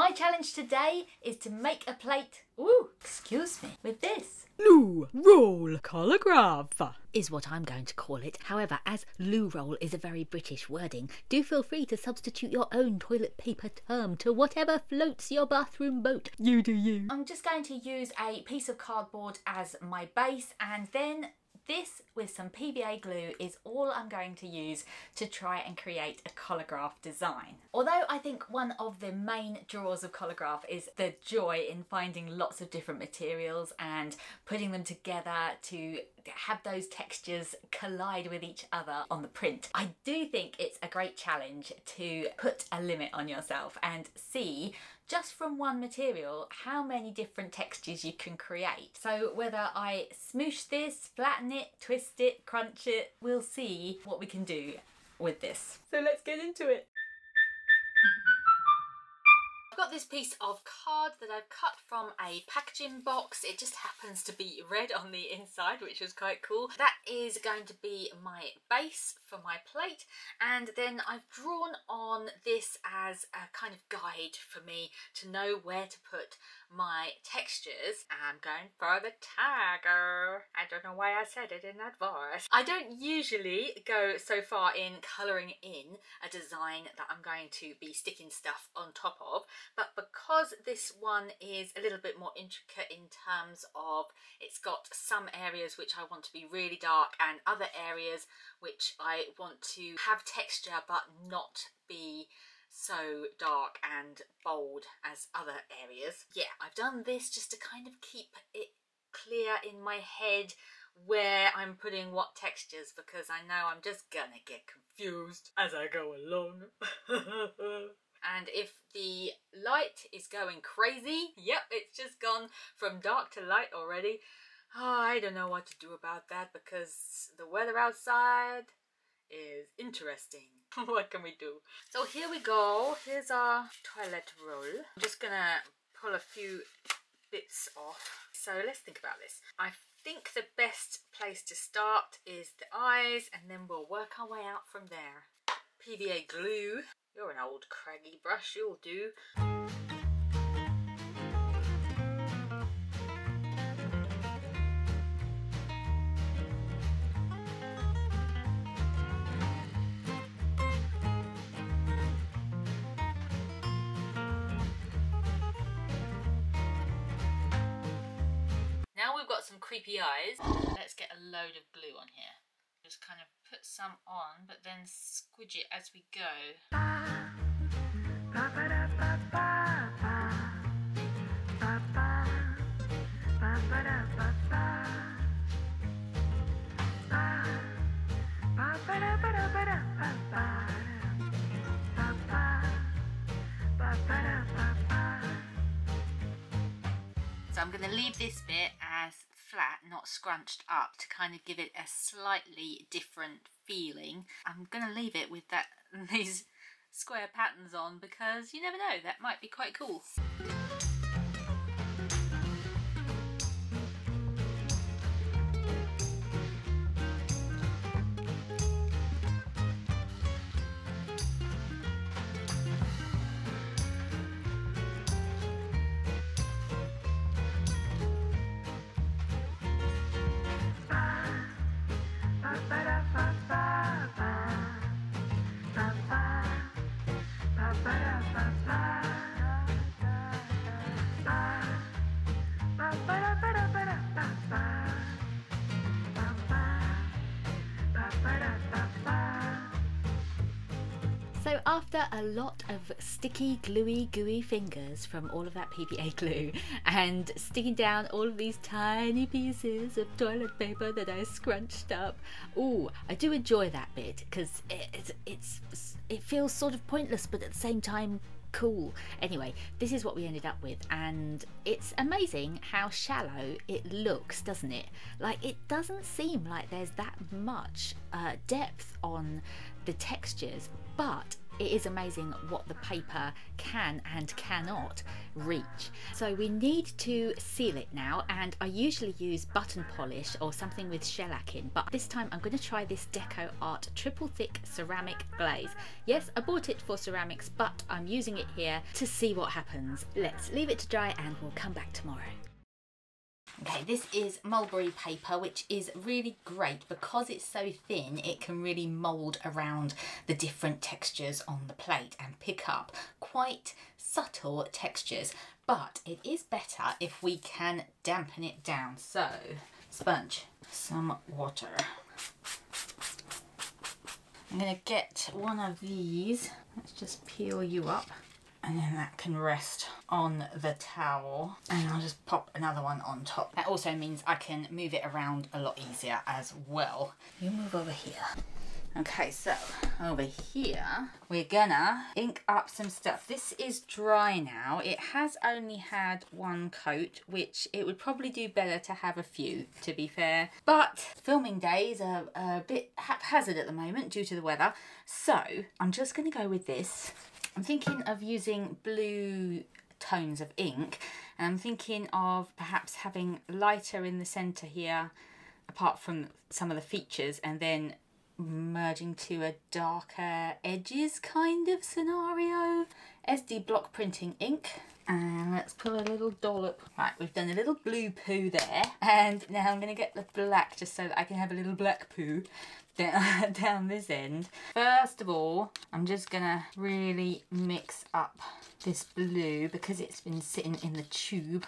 My challenge today is to make a plate, excuse me, with this. Loo roll collagraph is what I'm going to call it. However, as loo roll is a very British wording, do feel free to substitute your own toilet paper term to whatever floats your bathroom boat. You do you. I'm just going to use a piece of cardboard as my base, and then this with some PVA glue is all I'm going to use to try and create a collagraph design. Although I think one of the main draws of collagraph is the joy in finding lots of different materials and putting them together to have those textures collide with each other on the print. I do think it's a great challenge to put a limit on yourself and see just from one material how many different textures you can create. So whether I smoosh this, flatten it, twist it, crunch it, we'll see what we can do with this. So let's get into it. Got this piece of card that I've cut from a packaging box. It just happens to be red on the inside, which was quite cool. That is going to be my base for my plate, and then I've drawn on this as a kind of guide for me to know where to put my textures. I'm going for the tiger. I don't know why I said it in that voice. I don't usually go so far in colouring in a design that I'm going to be sticking stuff on top of, but because this one is a little bit more intricate in terms of it's got some areas which I want to be really dark and other areas which I want to have texture but not be so dark and bold as other areas. Yeah, I've done this just to kind of keep it clear in my head where I'm putting what textures, because I know I'm just gonna get confused as I go along. And if the light is going crazy, yep, it's just gone from dark to light already. Oh, I don't know what to do about that because the weather outside is interesting. What can we do? So here we go. Here's our toilet roll. I'm just gonna pull a few bits off. So let's think about this. I think the best place to start is the eyes, and then we'll work our way out from there. PVA glue. You're an old craggy brush, you'll do. Now we've got some creepy eyes. Let's get a load of glue on here. Just kind of put some on, but then squidge it as we go. So I'm going to leave this bit as flat, not scrunched up, to kind of give it a slightly different feeling. I'm going to leave it with these square patterns on because you never know, that might be quite cool. So after a lot of sticky, gluey, gooey fingers from all of that PVA glue and sticking down all of these tiny pieces of toilet paper that I scrunched up, ooh, I do enjoy that bit because it feels sort of pointless but at the same time cool. Anyway, this is what we ended up with, and it's amazing how shallow it looks, doesn't it? Like, it doesn't seem like there's that much depth on the textures, but It is amazing what the paper can and cannot reach. So we need to seal it now, and I usually use button polish or something with shellacking, but this time I'm going to try this Deco Art triple thick ceramic glaze. Yes, I bought it for ceramics, but I'm using it here to see what happens. Let's leave it to dry and we'll come back tomorrow. Okay, this is mulberry paper, which is really great because it's so thin it can really mould around the different textures on the plate and pick up quite subtle textures, but it is better if we can dampen it down. So, sponge some water. I'm going to get one of these, let's just peel you up, and then that can rest on the towel, and I'll just pop another one on top. That also means I can move it around a lot easier as well. You move over here. Okay, so over here we're gonna ink up some stuff. This is dry now. It has only had one coat, which it would probably do better to have a few, to be fair, but filming days are a bit haphazard at the moment due to the weather, so I'm just gonna go with this. I'm thinking of using blue tones of ink, and I'm thinking of perhaps having lighter in the centre here, apart from some of the features, and then merging to a darker edges kind of scenario. SD block printing ink, and let's put a little dollop. Right, we've done a little blue poo there, and now I'm going to get the black just so that I can have a little black poo down this end. First of all, I'm just gonna really mix up this blue because it's been sitting in the tube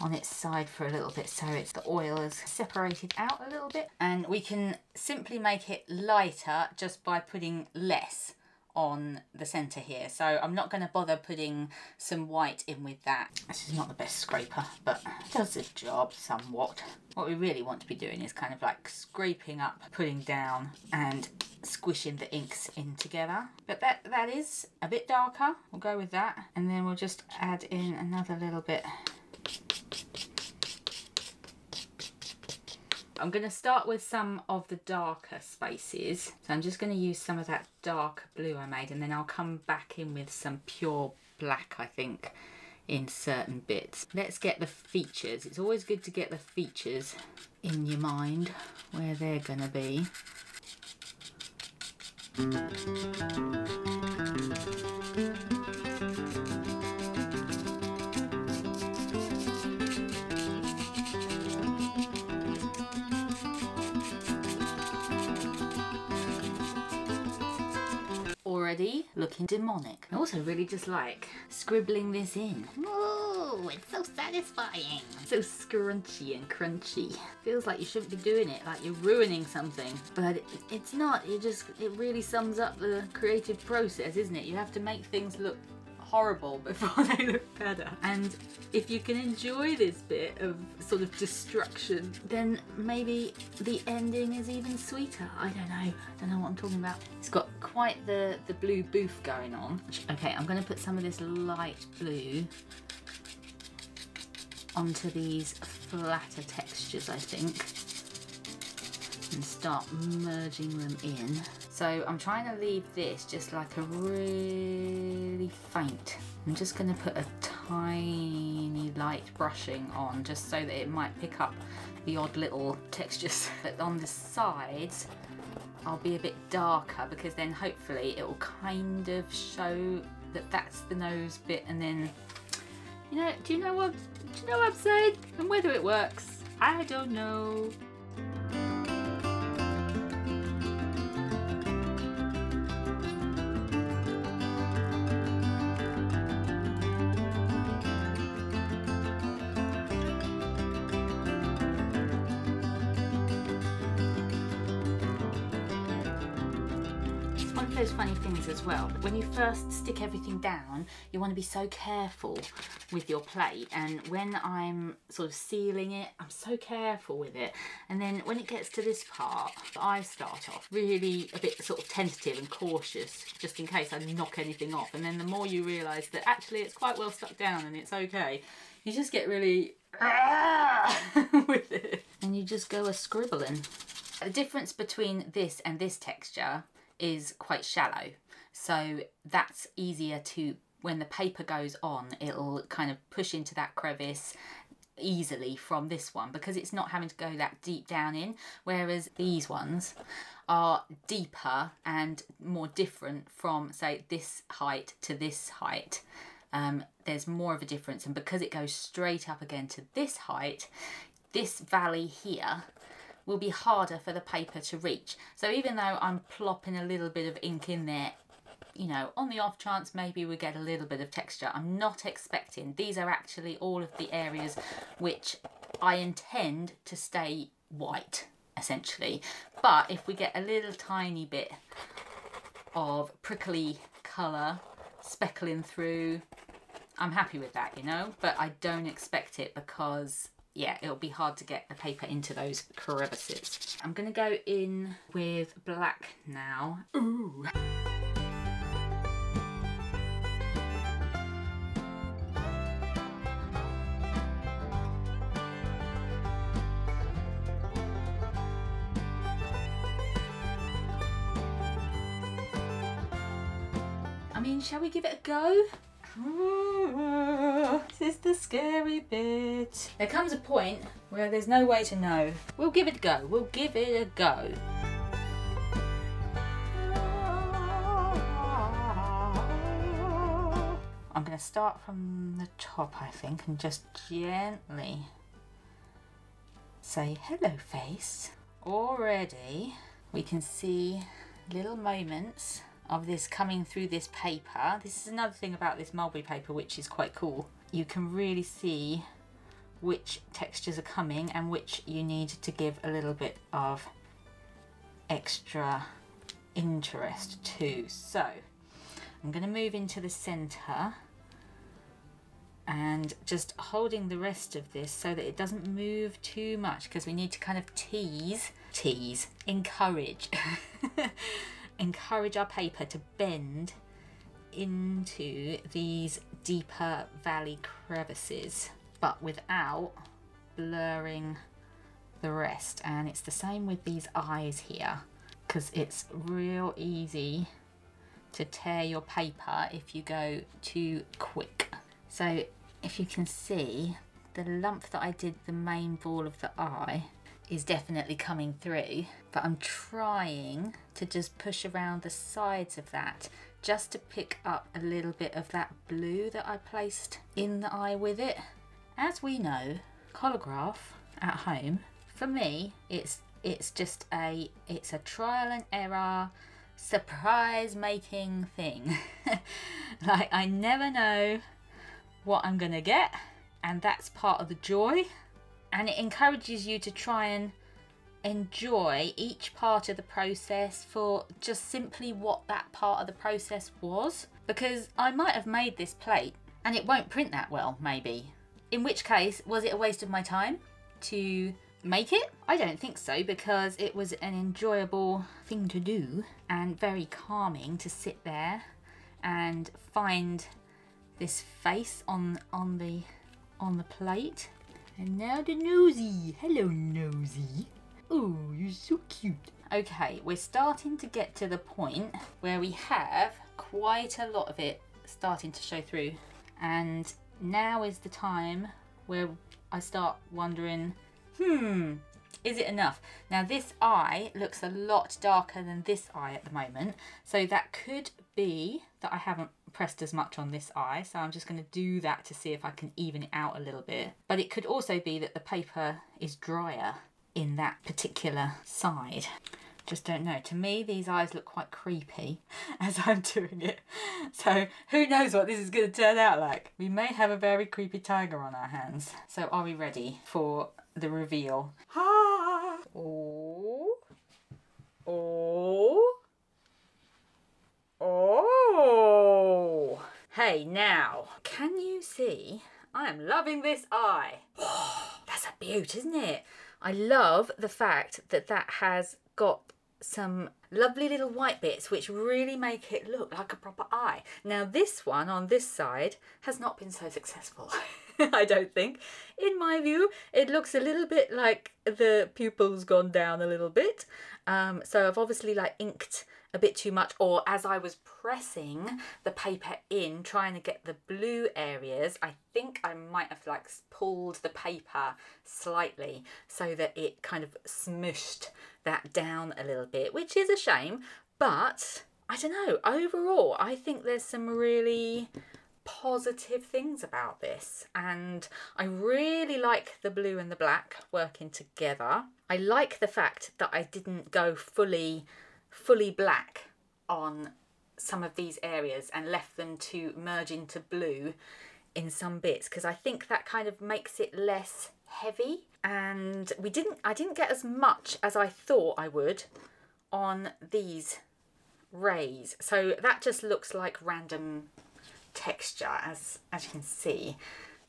on its side for a little bit, so it's the oil is separated out a little bit, and we can simply make it lighter just by putting less on the center here. So I'm not going to bother putting some white in with that. This is not the best scraper, but it does the job somewhat. What we really want to be doing is kind of like scraping up, putting down and squishing the inks in together, but that is a bit darker. We'll go with that, and then we'll just add in another little bit. I'm going to start with some of the darker spaces, so I'm just going to use some of that dark blue I made, and then I'll come back in with some pure black, I think, in certain bits. Let's get the features. It's always good to get the features in your mind, where they're going to be. Looking demonic. I also really just like scribbling this in. Whoa, it's so satisfying. So scrunchy and crunchy. Feels like you shouldn't be doing it, like you're ruining something, but it's not. It really sums up the creative process, isn't it? You have to make things look horrible before they look better. And if you can enjoy this bit of sort of destruction, then maybe the ending is even sweeter. I don't know. I don't know what I'm talking about. It's got quite the blue boof going on. Okay, I'm going to put some of this light blue onto these flatter textures, I think, and start merging them in. So I'm trying to leave this just like a really faint. I'm just going to put a tiny light brushing on just so that it might pick up the odd little textures. But on the sides I'll be a bit darker, because then hopefully it will kind of show that that's the nose bit, and then, you know, do you know what I'm saying? And whether it works, I don't know. Those funny things as well, when you first stick everything down, you want to be so careful with your plate, and when I'm sort of sealing it, I'm so careful with it, and then when it gets to this part, I start off really a bit sort of tentative and cautious, just in case I knock anything off, and then the more you realise that actually it's quite well stuck down and it's okay, you just get really with it, and you just go a-scribbling. The difference between this and this texture is quite shallow, so that's easier to, when the paper goes on, it'll kind of push into that crevice easily from this one because it's not having to go that deep down in, whereas these ones are deeper and more different from, say, this height to this height. There's more of a difference, and because it goes straight up again to this height, this valley here will be harder for the paper to reach. So even though I'm plopping a little bit of ink in there, you know, on the off chance maybe we get a little bit of texture, I'm not expecting. These are actually all of the areas which I intend to stay white, essentially. But if we get a little tiny bit of prickly colour speckling through, I'm happy with that, you know, but I don't expect it because, yeah, it'll be hard to get the paper into those crevices. I'm gonna go in with black now. Ooh. I mean, shall we give it a go? This is the scary bit. There comes a point where there's no way to know. We'll give it a go. We'll give it a go. I'm going to start from the top, I think, and just gently say hello, face. Already we can see little moments of this coming through this paper. This is another thing about this mulberry paper which is quite cool. You can really see which textures are coming and which you need to give a little bit of extra interest to. So I'm going to move into the centre and just holding the rest of this so that it doesn't move too much, because we need to kind of encourage our paper to bend into these deeper valley crevices, but without blurring the rest. And it's the same with these eyes here, because it's real easy to tear your paper if you go too quick. So if you can see, the lump that I did the main ball of the eye is definitely coming through, but I'm trying to just push around the sides of that just to pick up a little bit of that blue that I placed in the eye with it. As we know, collagraph at home, for me, it's a trial and error, surprise making thing. Like, I never know what I'm gonna get, and that's part of the joy. And it encourages you to try and enjoy each part of the process for just simply what that part of the process was. Because I might have made this plate and it won't print that well, maybe. In which case, was it a waste of my time to make it? I don't think so, because it was an enjoyable thing to do and very calming to sit there and find this face on the plate. And now the nosy. Hello, nosy. Oh, you're so cute. Okay, we're starting to get to the point where we have quite a lot of it starting to show through. And now is the time where I start wondering, is it enough? Now this eye looks a lot darker than this eye at the moment. So that could be that I haven't pressed as much on this eye, so I'm just going to do that to see if I can even it out a little bit. But it could also be that the paper is drier in that particular side. Just don't know. To me, these eyes look quite creepy as I'm doing it, so who knows what this is going to turn out like. We may have a very creepy tiger on our hands. So are we ready for the reveal? Ah! Oh. Oh. Oh, hey now, can you see? I am loving this eye. Oh, that's a beaut, isn't it? I love the fact that that has got some lovely little white bits which really make it look like a proper eye. Now this one on this side has not been so successful, I don't think. In my view, it looks a little bit like the pupil's gone down a little bit. So I've obviously like inked a bit too much, or as I was pressing the paper in trying to get the blue areas, I think I might have like pulled the paper slightly so that it kind of smooshed that down a little bit, which is a shame, but I don't know, overall I think there's some really positive things about this, and I really like the blue and the black working together. I like the fact that I didn't go fully black on some of these areas and left them to merge into blue in some bits, because I think that kind of makes it less heavy, and I didn't get as much as I thought I would on these rays, so that just looks like random texture, as you can see,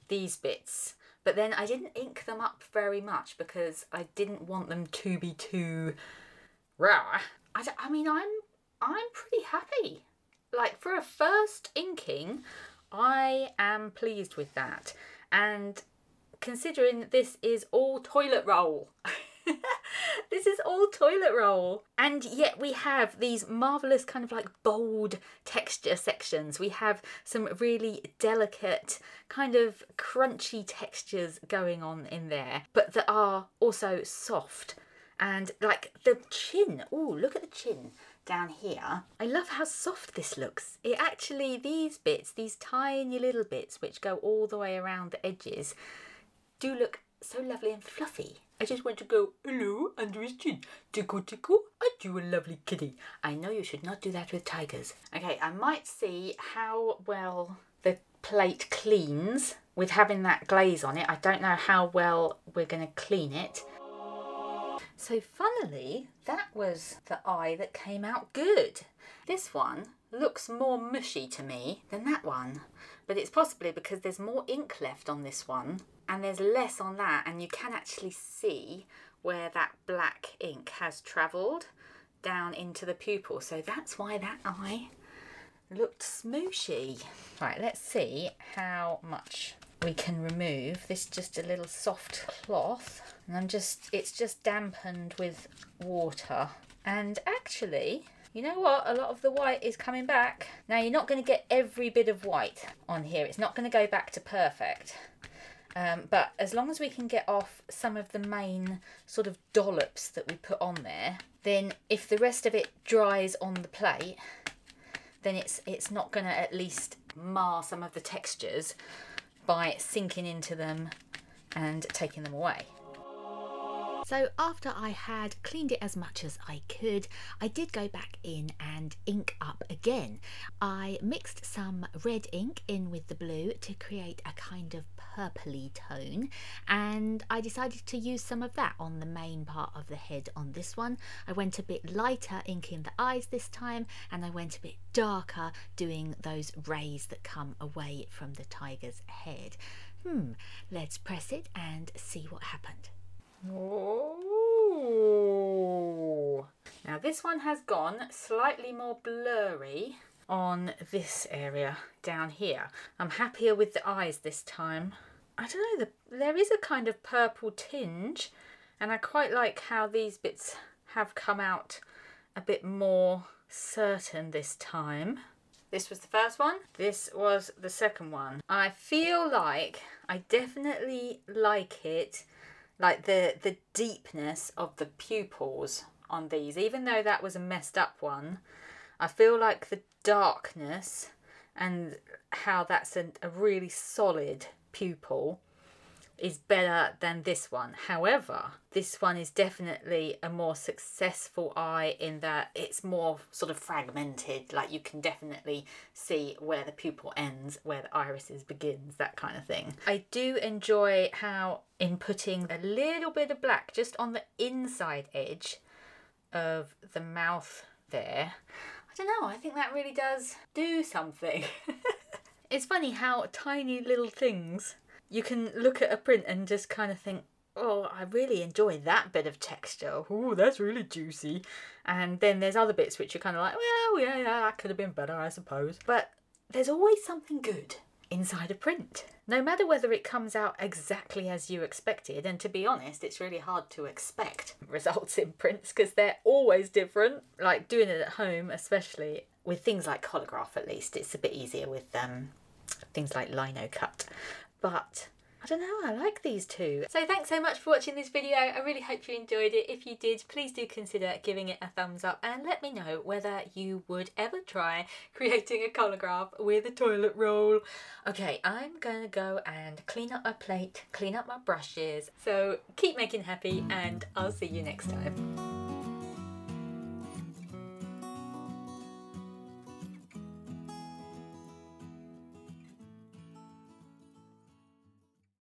these bits. But then I didn't ink them up very much because I didn't want them to be too raw. I mean, I'm pretty happy. Like, for a first inking, I am pleased with that. And considering that this is all toilet roll, this is all toilet roll, and yet we have these marvellous kind of like bold texture sections. We have some really delicate kind of crunchy textures going on in there, but that are also soft. And like the chin, oh, look at the chin down here. I love how soft this looks. It actually, these bits, these tiny little bits which go all the way around the edges, do look so lovely and fluffy. I just want to go, hello, under his chin, tickle, tickle, aren't you a lovely kitty? I know you should not do that with tigers. Okay, I might see how well the plate cleans with having that glaze on it. I don't know how well we're going to clean it. So funnily, that was the eye that came out good. This one looks more mushy to me than that one, but it's possibly because there's more ink left on this one and there's less on that, and you can actually see where that black ink has travelled down into the pupil, so that's why that eye looked smooshy. Right, let's see how much we can remove. This is just a little soft cloth, and it's just dampened with water. And actually, you know what? A lot of the white is coming back. Now, you're not going to get every bit of white on here. It's not going to go back to perfect. But as long as we can get off some of the main sort of dollops that we put on there, then if the rest of it dries on the plate, then it's not going to at least mar some of the textures by sinking into them and taking them away. So after I had cleaned it as much as I could, I did go back in and ink up again. I mixed some red ink in with the blue to create a kind of purpley tone, and I decided to use some of that on the main part of the head on this one. I went a bit lighter inking the eyes this time, and I went a bit darker doing those rays that come away from the tiger's head. Let's press it and see what happened. Oh. Now this one has gone slightly more blurry on this area down here. I'm happier with the eyes this time. I don't know, there is a kind of purple tinge, and I quite like how these bits have come out a bit more certain this time. This was the first one, this was the second one. I feel like I definitely like it, like the deepness of the pupils on these. Even though that was a messed up one, I feel like the darkness and how that's a really solid pupil is better than this one. However, this one is definitely a more successful eye in that it's more sort of fragmented, like you can definitely see where the pupil ends, where the irises begins, that kind of thing. I do enjoy how, in putting a little bit of black just on the inside edge of the mouth there, I don't know, I think that really does do something. It's funny how tiny little things, you can look at a print and just kind of think, oh, I really enjoy that bit of texture. Oh, that's really juicy. And then there's other bits which you're kind of like, well, yeah, that could have been better, I suppose. But there's always something good inside a print. No matter whether it comes out exactly as you expected, and to be honest, it's really hard to expect results in prints because they're always different. Like doing it at home, especially with things like Collagraph, at least it's a bit easier with things like lino cut. But I don't know, I like these two. So thanks so much for watching this video. I really hope you enjoyed it. If you did, please do consider giving it a thumbs up and let me know whether you would ever try creating a collagraph with a toilet roll. Okay, I'm gonna go and clean up my plate, clean up my brushes. So keep making happy and I'll see you next time.